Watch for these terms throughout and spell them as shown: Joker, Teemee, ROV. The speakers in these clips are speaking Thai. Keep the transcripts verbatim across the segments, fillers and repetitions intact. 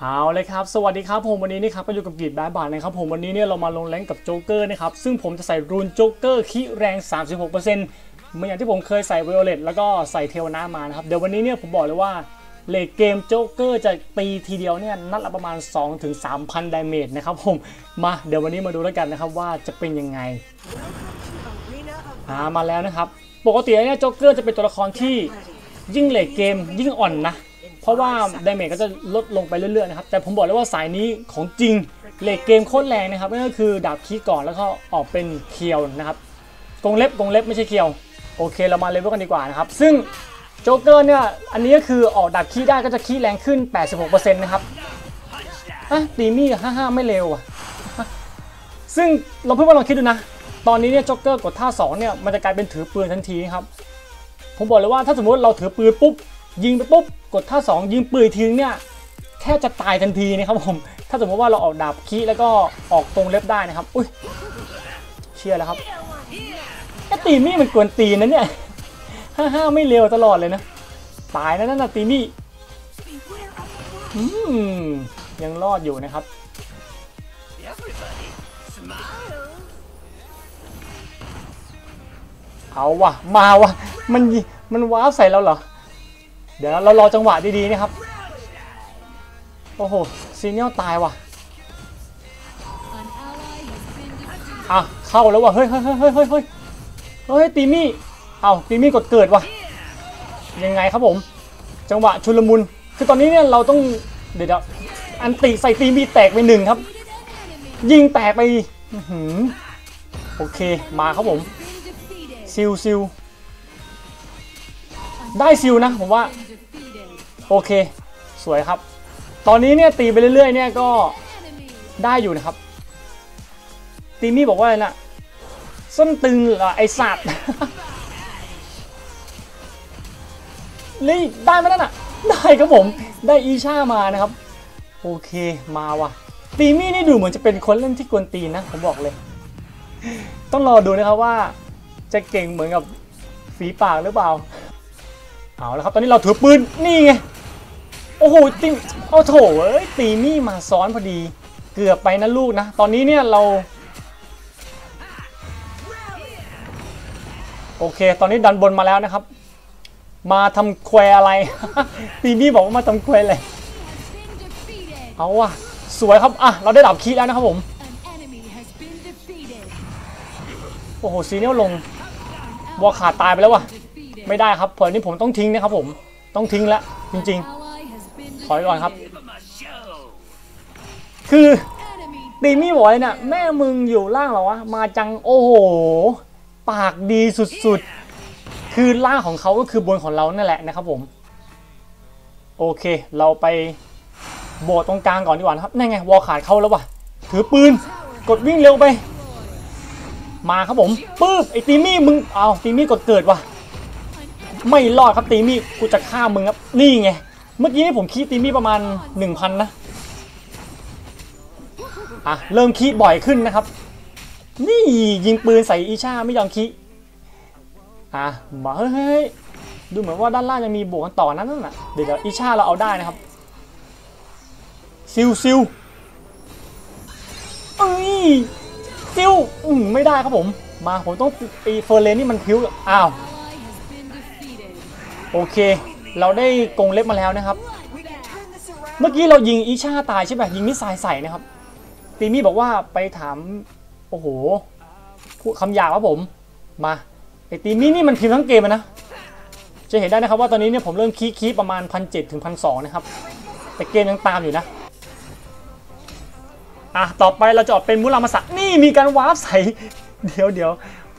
เอาเลยครับสวัสดีครับผมวันนี้นี่ครับก็อยู่กับกีดแบดบาทนะครับผมวันนี้เนี่ยเรามาลงแรงกับโจ๊กเกอร์นะครับซึ่งผมจะใส่รูนโจ๊กเกอร์ขี้แรง สามสิบหกเปอร์เซ็นต์ เหมือนอย่างที่ผมเคยใส่ไวโอเลตแล้วก็ใส่เทวนามานะครับเดี๋ยววันนี้เนี่ยผมบอกเลยว่าเลทเกมโจ๊กเกอร์จะตีทีเดียวเนี่ยนัดละประมาณ สองถึงสามพัน ดาเมจนะครับผมมาเดี๋ยววันนี้มาดูแล้วกันนะครับว่าจะเป็นยังไงอ่ามาแล้วนะครับปกติเนี่ยโจ๊กเกอร์จะเป็นตัวละครที่ยิ่งเลทเกมยิ่งอ่อนนะเพราะว่าดาเมจก็จะลดลงไปเรื่อยๆนะครับแต่ผมบอกเลยว่าสายนี้ของจริงเลทเกมโคตรแรงนะครับนั่นก็คือดาบคีก่อนแล้วก็ออกเป็นเคียวนะครับกรงเล็บกรงเล็บไม่ใช่เคียวโอเคเรามาเลเวลกันดีกว่านะครับซึ่งโจ๊กเกอร์เนี่ยอันนี้ก็คือออกดาบคีได้ก็จะคีแรงขึ้น แปดสิบหกเปอร์เซ็นต์ นะครับอ่ะตีมี่ห้าสิบห้าไม่เร็วอ่ะซึ่งเราเพิ่งมาลองคิดดูนะตอนนี้เนี่ยโจ๊กเกอร์กดท่าสองเนี่ยมันจะกลายเป็นถือปืนทันทีครับผมบอกเลยว่าถ้าสมมติเราถือปืนปุ๊บยิงไปปุ๊บกดท่าสองยิงปืนทิ้งเนี่ยแค่จะตายทันทีนะครับผมถ้าสมมติว่าเราออกดาบคีแล้วก็ออกตรงเล็บได้นะครับอุ้ยเชียร์แล้วครับไอ้ตีมี่มันกวนตีนนะเนี่ยห้าห้าไม่เร็วตลอดเลยนะตายนะนั่นนะตีมี่ยังรอดอยู่นะครับเอาวะมาวะมันมันว้าวใส่เราเหรอเดี๋ยวเรารอจังหวะดีๆนะครับโอ้โหซีเนียลตายว่ะอ่ะเข้าแล้วว่ะเฮ้ยเฮ้ยเฮ้ยเฮ้ยเฮ้ยเฮ้ยเฮ้ยตีมี่เอาตีมี่กดเกิดว่ะยังไงครับผมจังหวะชุลมุนคือตอนนี้เนี่ยเราต้องเดี๋ยวอันติใส่ตีมี่แตกไปหนึ่งครับยิงแตกไปโอเคมาครับผมซิลซิลได้ซิลนะผมว่าโอเคสวยครับตอนนี้เนี่ยตีไปเรื่อยๆเนี่ยก็ได้อยู่นะครับตีมี่บอกว่าอะไรนะส้นตึงเหรอไอสัตว์นี่ได้ไหมนั่นอ่ะได้ครับผมได้อีช่ามานะครับโอเคมาว่ะตีมี่นี่ดูเหมือนจะเป็นคนเล่นที่กวนตีนนะผมบอกเลยต้องรอดูนะครับว่าจะเก่งเหมือนกับฝีปากหรือเปล่าเอาแล้วครับตอนนี้เราถือปืนนี่ไงโอ้โหตีเอาโถเอ้ยตีมี่มาซ้อนพอดีเกือบไปนะลูกนะตอนนี้เนี่ยเราโอเคตอนนี้ดันบนมาแล้วนะครับมาทำแควอะไร ตีมี่บอกว่ามาทำแควอะไรเอาว่ะสวยครับอ่ะเราได้ดับคีแล้วนะครับผมโอ้โหซีเนียลลงวอขาดตายไปแล้วว่ะไม่ได้ครับเผลอนี้ผมต้องทิ้งนะครับผมต้องทิ้งแล้วจริงๆถอยก่อนครับคือตีมี่บอกเลยนะแม่มึงอยู่ล่างเหรอวะมาจังโอ้โหปากดีสุดๆคือล่างของเขาก็คือบนของเรานั่นแหละนะครับผมโอเคเราไปโบดตรงกลางก่อนดีกว่านะครับนั่นไงวอขาดเข้าแล้วว่ะถือปืนกดวิ่งเร็วไปมาครับผมปึ๊บไอ้ตีมี่มึงเอาตีมี่กดเกิดว่ะไม่รอดครับตีมี่กูจะฆ่ามึงครับนี่ไงเมื่อกี้ผมคีตีมี่ประมาณ หนึ่งพัน นะอ่ะเริ่มคีบ่อยขึ้นนะครับนี่ยิงปืนใส่อีช่าไม่ยอมคีอ่ะมาเฮ้ยดูเหมือนว่าด้านล่างจะมีบวกกันต่อนั้นน่ะเดี๋ยวอีช่าเราเอาได้นะครับซิวซิวเอ้ยซิวไม่ได้ครับผมมาผมต้องตีเฟอร์เรนนี่มันคิ้วอ้าวโอเคเราได้กรงเล็บมาแล้วนะครับเมื่อกี้เรายิงอีช่าตายใช่ไหมยิงมิสไซล์ใส่นะครับตีมี่บอกว่าไปถามโอ้โหพูดคำหยาบครับผมมาไอตีมี่นี่มันพิมพ์ทั้งเกมนะจะเห็นได้นะครับว่าตอนนี้เนี่ยผมเริ่มคีคีประมาณ หนึ่งพันเจ็ดร้อยถึงหนึ่งพันสองร้อย นะครับแต่เกมยังตามอยู่นะอ่ะต่อไปเราจะออกเป็นมุรามาสะนี่มีการวาร์ปใส่เดี๋ยวเดี๋ยว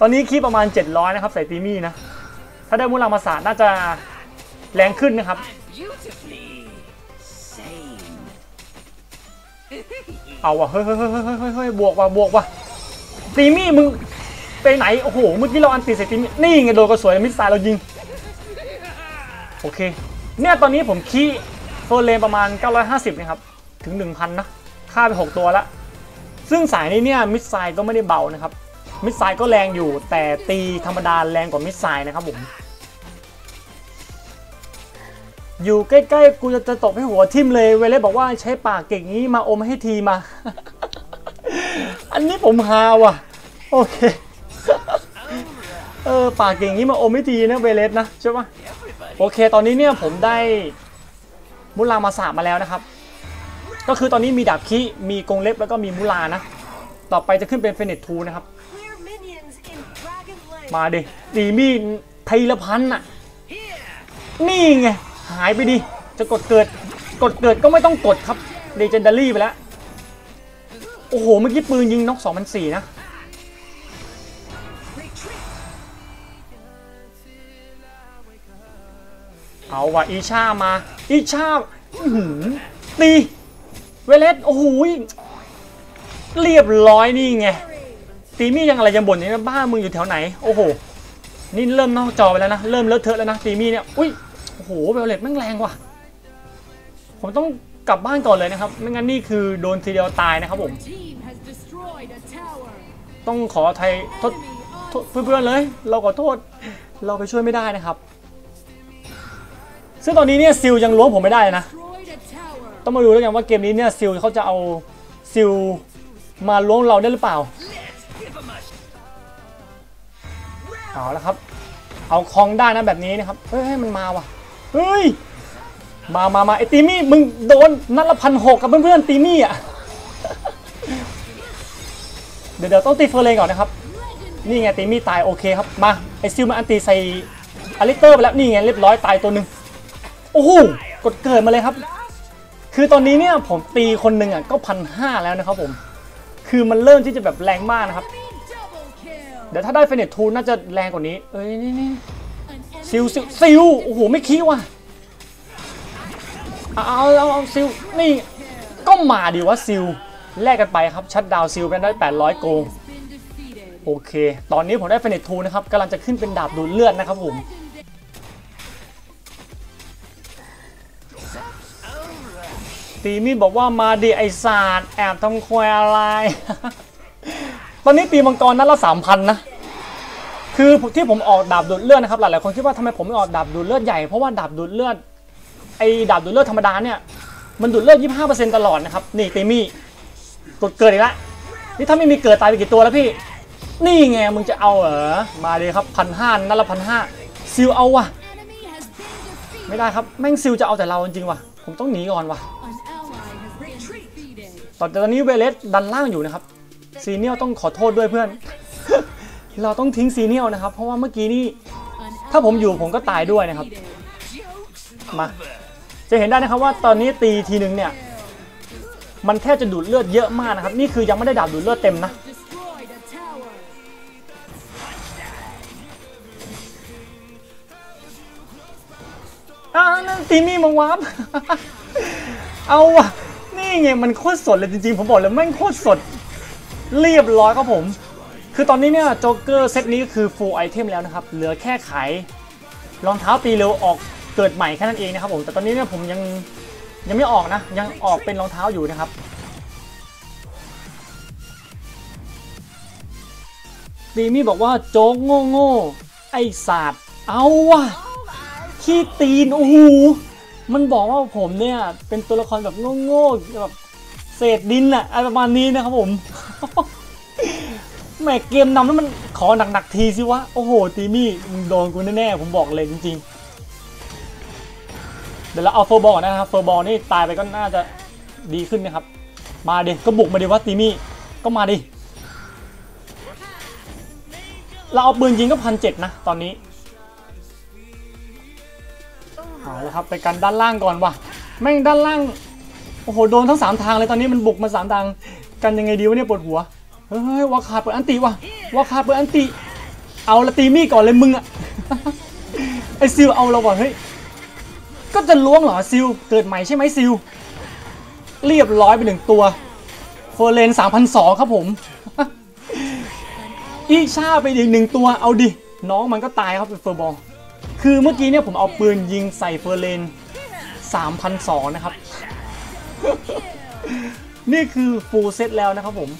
ตอนนี้คีประมาณเจ็ดร้อยนะครับใส่ตีมี่นะถ้าได้มุรามาสะน่าจะแรงขึ้นนะครับเอาว่ะเฮ้ยเฮ้ยเฮ้ยเฮ้ยบวกว่ะบวกว่ะตีมี่มึงไปไหนโอ้โหเมื่อกี้เราอันตีใส่ตีมี่นี่ไงโดนกระสวยมิสไซล์เรายิงโอเคเนี่ยตอนนี้ผมคีโฟเลนประมาณเก้าร้อยห้าสิบนะครับถึง หนึ่งพัน นะฆ่าไปหกตัวละซึ่งสายนี้เนี่ยมิสไซล์ก็ไม่ได้เบานะครับมิสไซล์ก็แรงอยู่แต่ตีธรรมดาแรงกว่ามิสไซล์นะครับผม อยู่ใกล้ๆกูจะจะตบให้หัวทิ่มเลยเวเล่บอกว่าใช้ปากเก่งนี้มาอมให้ทีมา อันนี้ผมฮาว่ะโอเค เออปากเก่งนี้มาอมให้ทีนะเวเล่นะใช่ปะโอเคตอนนี้เนี่ยผมได้มุลามาสาบมาแล้วนะครับก็คือตอนนี้มีดาบคิมีกรงเล็บแล้วก็มีมุลานะต่อไปจะขึ้นเป็นเฟเนตทูนะครับมาดิตีมีไทละพันน่ะนี่ไงหายไปดิจะกดเกิดกดเกิดก็ไม่ต้องกดครับเดเจนดารี่ไปแล้วโอ้โหเมื่อกี้ปืนยิงนกสองพันสี่นะเอาว่ะอีชามาอีชาตีเวเลสโอ้โหเรียบร้อยนี่ไงตีมี่ยังอะไรยังบ่นอย่างนี้บ้ามึงอยู่แถวไหนโอ้โหนี่เริ่มนอกจอไปแล้วนะเริ่มเลอะเทอะแล้วนะตีมี่เนี่ยอุ้ยโอ้โหเวเลสแม่งแรงว่ะผมต้องกลับบ้านก่อนเลยนะครับไม่งั้นนี่คือโดนทีเดียวตายนะครับผมต้องขอไทยโทษเพื่อนๆเลยเราขอโทษเราไปช่วยไม่ได้นะครับซึ่งตอนนี้เนี่ยซิลยังล้วงผมไม่ได้นะต้องมาดูแล้วกันว่าเกมนี้เนี่ยซิลเขาจะเอาซิลมาล้วงเราได้หรือเปล่าเอาแล้วครับเอาคองได้นะแบบนี้นะครับเฮ้ยมันมาว่ะเฮ้ยมามามาไอตีมี่มึงโดนนัดละพันหกกับเพื่อนๆตีมี่อ่ะ เดี๋ยวเดี๋ยวต้องตีเฟอร์เรนก่อนนะครับนี่ไงตีมี่ตายโอเคครับมาไอซิลมาอันตีใส่อลิเตอร์ไปแล้วนี่ไงเรียบร้อยตายตัวหนึ่งโอ้โหกดเกิดมาเลยครับคือตอนนี้เนี่ยผมตีคนหนึ่งอ่ะก็พันห้าแล้วนะครับผมคือมันเริ่มที่จะแบบแรงมากนะครับเดี๋ยวถ้าได้เฟเนตทูน่าจะแรงกว่านี้เอ้ยนี่นี่ซิลซิลซิลโอ้โหไม่คิดว่ะเอาเอาเอาซิลนี่ก็มาดีวะซิลแลกกันไปครับชัดดาวซิลไปได้แปดร้อยโกงโอเคตอนนี้ผมได้เฟเนตทูนะครับกำลังจะขึ้นเป็นดาบดูดเลือดนะครับผมตีมี่บอกว่ามาดิไอศาสตร์แอบทำควยอะไร ตอนนี้ตีมังกรนั้นละสามพันนะคือที่ผมออกดาบดูดเลือดนะครับหลายๆคนคิดว่าทำไมผมไม่ออกดาบดูดเลือดใหญ่เพราะว่าดาบดูดเลือดไอดาบดูดเลือดธรรมดาเนี่ยมันดูดเลือด ยี่สิบห้าเปอร์เซ็นต์ ตลอดนะครับนี่ตีมี่กดเกิดอีกแล้วนี่ถ้าไม่มีเกิดตายไปกี่ตัวแล้วพี่นี่ไงมึงจะเอาเหรอมาเลยครับพันห้านั่นละพันห้าซิลเอาว่ะไม่ได้ครับแม่งซิลจะเอาแต่เราจริงว่ะผมต้องหนีก่อนว่ะตอนนี้เวเลสดันล่างอยู่นะครับซีเนียลต้องขอโทษด้วยเพื่อน เราต้องทิ้งซีเนียลนะครับเพราะว่าเมื่อกี้นี่ถ้าผมอยู่ผมก็ตายด้วยนะครับมาจะเห็นได้นะครับว่าตอนนี้ตีทีนึงเนี่ยมันแทบจะดูดเลือดเยอะมากนะครับนี่คือยังไม่ได้ดาบดูดเลือดเต็มนะอ้าวนั่นตีมี่มังวับ เอาว่ะนี่ไงมันโคตรสดเลยจริงๆผมบอกเลยแม่งโคตรสดเรียบร้อยครับผมคือตอนนี้เนี่ยโจ๊กเกอร์เซตนี้คือ full item แล้วนะครับเหลือแค่ขายรองเท้าตีเร็วออกเกิดใหม่แค่นั้นเองนะครับผมแต่ตอนนี้เนี่ยผมยังยังไม่ออกนะยังออกเป็นรองเท้าอยู่นะครับดีมี่บอกว่าโจ๊กโง่โง่ไอ้ศาสตร์เอาว่ะขี้ตีนโอ้โหมันบอกว่าผมเนี่ยเป็นตัวละครแบบโง่ๆแบบเศษดินอะอะไรประมาณนี้นะครับผม แม่เกมนำแล้วมันขอหนักๆทีสิวะโอ้โหตีมี่มึงโดนกูแน่ๆผมบอกเลยจริงๆเดี๋ยวเราเอาเฟอร์บอลนะครับเฟอร์บอลนี่ตายไปก็น่าจะดีขึ้นนะครับมาดิก็บุกมาดิวะตีมี่ก็มาดิเราเอาปืนยิงก็พันเจ็ดนะตอนนี้เอาละครับไปกันด้านล่างก่อนว่ะแม่งด้านล่างโอ้โหโดนทั้งสามทางเลยตอนนี้มันบุกมาสามทางกันยังไงดีวะเนี่ยปวดหัวเฮ้ยวาคาเปิดอันติว่ะวาคาเปิดอันติเอาละตีมี่ก่อนเลยมึงอะ ไอซิลเอาเราก่อนเฮ้ยก็จะล้วงเหรอซิลเกิดใหม่ใช่ไหมซิลเรียบร้อยไปหนึ่งตัวเฟอร์เรน สามพันสองร้อย ครับผม อีชาไปอีกหนึ่งตัวเอาดิน้องมันก็ตายครับเป็นเฟอร์บอลคือเมื่อกี้เนี่ยผมเอาปืนยิงใส่เฟอร์เรน สามพันสองร้อย นะครับ นี่คือฟูลเซตแล้วนะครับผม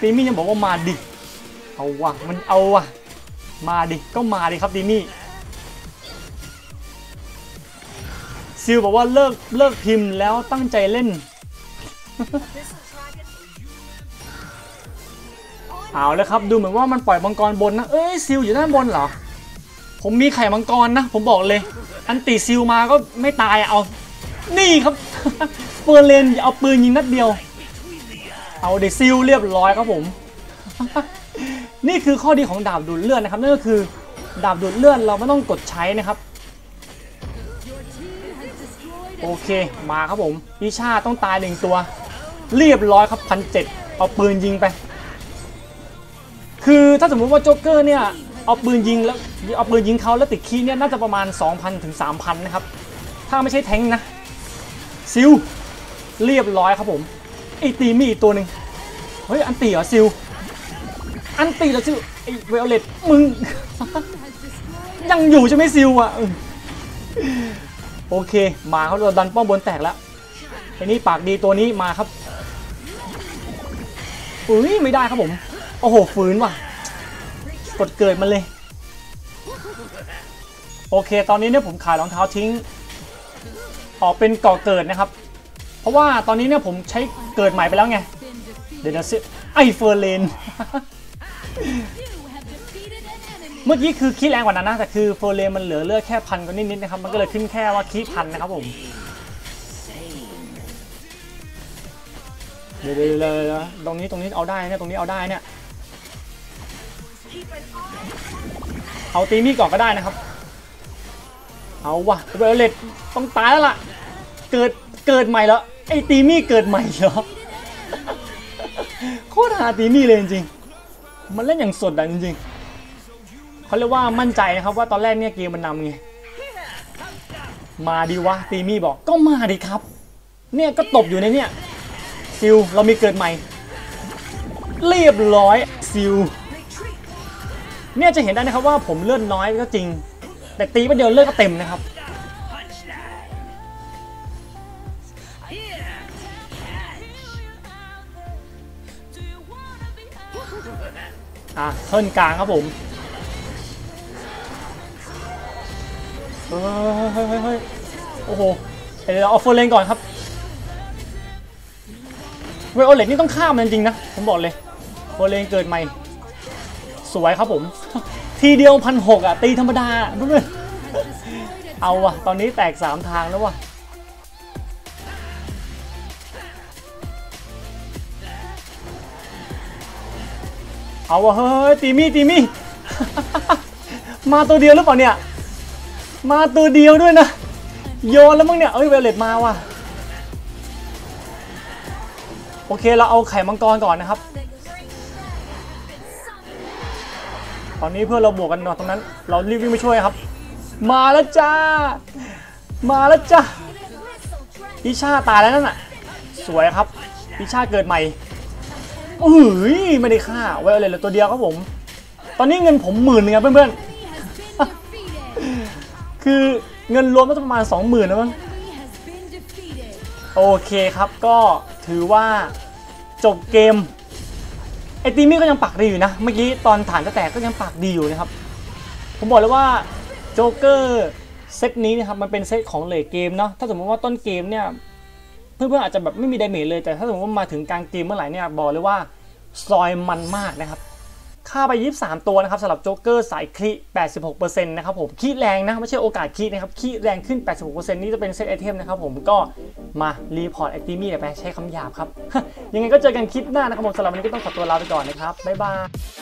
ตีมี่ยังบอกว่ามาดิเอาว่ะมันเอาว่ะมาดิก็มาดิครับตีมี่ ซิลบอกว่าเลิกเลิกพิมพ์แล้วตั้งใจเล่นเอาเลยครับดูเหมือนว่ามันปล่อยมังกรบนนะเอ้ยซิลอยู่ด้านบนเหรอผมมีไข่มังกรนะผมบอกเลยอันตีซิลมาก็ไม่ตายเอานี่ครับเปิดเลนเอาปืนยิงนัดเดียวเอาเดซิลเรียบร้อยครับผมนี่คือข้อดีของดาบดูดเลือดนะครับนั่นก็คือดาบดูดเลือดเราไม่ต้องกดใช้นะครับโอเคมาครับผมพิชาต้องตายหนึ่งตัวเรียบร้อยครับพันเจ็ดเอาปืนยิงไปคือถ้าสมมุติว่าโจ๊กเกอร์เนี่ยเอาปืนยิงแล้วเอาปืนยิงเขาแล้วติดคีเนี่ยน่าจะประมาณ สองพันถึงสามพัน นะครับถ้าไม่ใช่แทงนะซิลเรียบร้อยครับผมไอตีมีอีกตัวหนึ่งเฮ้ยอันตีเหรอซิลอันตีเหรอซิลไอเวลเลตมึง ยังอยู่ใช่ไหมซิลอ่ะโอเคมาเขาดันป้อมบนแตกแล้วไอ้นี่ปากดีตัวนี้มาครับอุ้ยไม่ได้ครับผมโอ้โหฝืนว่ะกดเกิดมันเลยโอเคตอนนี้เนี่ยผมขายรองเท้าทิ้งออกเป็นก่อเกิดนะครับเพราะว่าตอนนี้เนี่ยผมใช้เกิดใหม่ไปแล้วไงเดี๋ยวนะซิไอเฟอร์เลนเมื่อกี้คือคิดแรงกว่านั้นนะแต่คือเฟอร์เลนมันเหลือเลือดแค่พันก็นิดนิดนะครับมันก็เลยขึ้นแค่ว่าคิดพันนะครับผมเดี๋ยวๆตรงนี้ตรงนี้เอาได้เนี่ยตรงนี้เอาได้เนี่ยเอาตีมี่ก่อนก็ได้นะครับเอาวะไวโอเลตต้องตายแล้วล่ะเกิดเกิดใหม่แล้วไอตีมี่เกิดใหม่เหรอโคตรหาตีมี่เลยจริงๆมันเล่นอย่างสดดันจริงๆเขาเรียกว่ามั่นใจนะครับว่าตอนแรกเนี่ยเกมมันนำไงมาดีวะตีมี่บอกก็มาดิครับเนี่ยก็ตบอยู่ในเนี่ยซิลเรามีเกิดใหม่เรียบร้อยซิลเนี่ยจะเห็นได้นะครับว่าผมเลือดน้อยก็จริงแต่ตีไปเดียวเลือดก็เต็มนะครับอ่ะเทิร์นกลางครับผมเฮ้ยโอ้โหเดี๋ยวเราเอาเฟอร์เลนก่อนครับเวโอเลตนี่ต้องฆ่ามันจริงนะผมบอกเลยเฟอร์เลนเกิดใหม่สวยครับผมทีเดียวพันหกอ่ะตีธรรมดาเพื่อนๆเอาว่ะตอนนี้แตกสามทางแล้วว่ะเอาว่ะเฮ้ยตีมี่ตีมี่ มาตัวเดียวหรือเปล่าเนี่ยมาตัวเดียวด้วยนะโยนแล้วมึงเนี่ยเอ้ยเวลเลตมาว่ะโอเคเราเอาไข่มังกรก่อนนะครับตอนนี้เพื่อเราบวกกันหน่อยตรงนั้นเรารีบวิ่งไปช่วยครับมาแล้วจ้ามาแล้วจ้าพิชาตายแล้วนั่นน่ะสวยครับพิชาเกิดใหม่เอ้ยไม่ได้ฆ่าไว้เลยเหลือตัวเดียวครับผมตอนนี้เงินผมหมื่นนึงครับเพื่อนๆคือเงินรวมประมาณสองหมื่นนะมั้งโอเคครับก็ถือว่าจบเกมไอตีมี่ก็ยังปากดีอยู่นะเมื่อกี้ตอนฐานจะแตกก็ยังปากดีอยู่นะครับผมบอกเลยว่าโจ๊กเกอร์เซตนี้นะครับมันเป็นเซตของเลทเกมเนาะถ้าสมมติว่าต้นเกมเนี่ยเพื่อนๆอาจจะแบบไม่มีดาเมจเลยแต่ถ้าสมมติว่ามาถึงกลางเกมเมื่อไหร่เนี่ยบอกเลยว่าซอยมันมากนะครับฆ่าไปยี่สิบสามตัวนะครับสำหรับโจ๊กเกอร์สายคลิแปดสิบหกเปอร์เซ็นต์ นะครับผมคลิแรงนะไม่ใช่โอกาสคลินะครับคลิแรงขึ้น แปดสิบหกเปอร์เซ็นต์ นี่จะเป็นเซตไอเทมนะครับผมก็มารีพอร์ตไอตีมี่เดี๋ยวไปใช้คำหยาบครับยังไงก็เจอกันคลิปหน้านะครับผมสำหรับวันนี้ก็ต้องขอตัวลาไปก่อนนะครับบ๊ายบาย